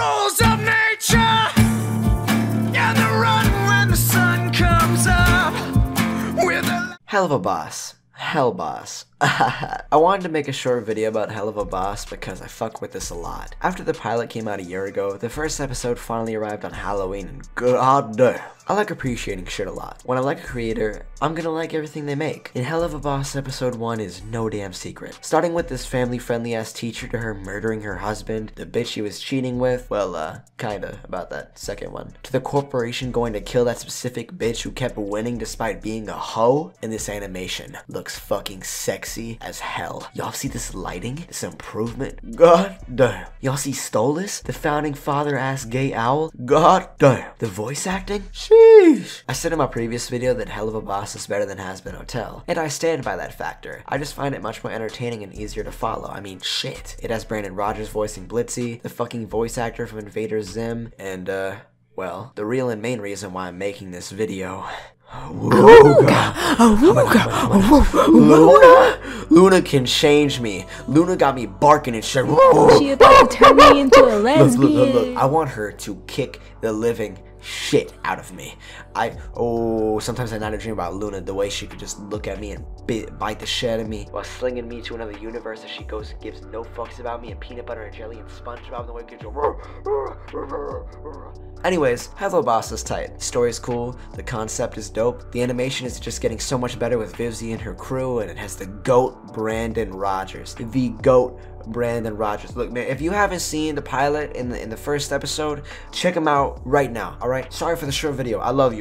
rules of nature and the run when the sun comes up with a Helluva Boss. Hell Boss. I wanted to make a short video about Helluva Boss because I fuck with this a lot. After the pilot came out a year ago, the first episode finally arrived on Halloween, and god damn, I like appreciating shit a lot. When I like a creator, I'm gonna like everything they make. In Helluva Boss episode 1 is no damn secret. Starting with this family-friendly ass teacher to her murdering her husband, the bitch she was cheating with, well, kinda about that second one, to the corporation going to kill that specific bitch who kept winning despite being a hoe, and this animation looks fucking sexy as hell. Y'all see this lighting? This improvement? God damn. Y'all see Stolas? The founding father ass gay owl? God damn. The voice acting? Sheesh. I said in my previous video that Helluva Boss is better than Hazbin Hotel, and I stand by that factor. I just find it much more entertaining and easier to follow. I mean, shit. It has Brandon Rogers voicing Blitzø, the fucking voice actor from Invader Zim, and well, the real and main reason why I'm making this video. Luna can change me. Luna got me barking and shit. She about to turn me into a lesbian. Look. I want her to kick the living shit out of me. Sometimes I not a dream about Luna, the way she could just look at me and bite the shit out of me while slinging me to another universe as she goes and gives no fucks about me and peanut butter and jelly and SpongeBob the way it goes. Anyways, Helluva Boss is tight. The story's cool, the concept is dope, the animation is just getting so much better with Vivziepop and her crew, and it has the GOAT Brandon Rogers. The GOAT Brandon Rogers. Look, man, if you haven't seen the pilot in the first episode, check him out right now, alright? Sorry for the short video. I love you.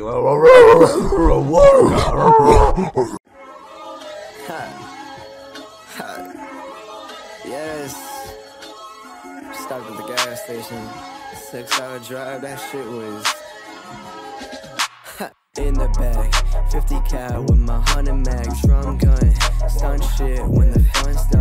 Yes. Stopped at the gas station. 6-hour drive, that shit was in the bag. 50 cal with my 100 mag drum gun. Stun shit when the fun starts.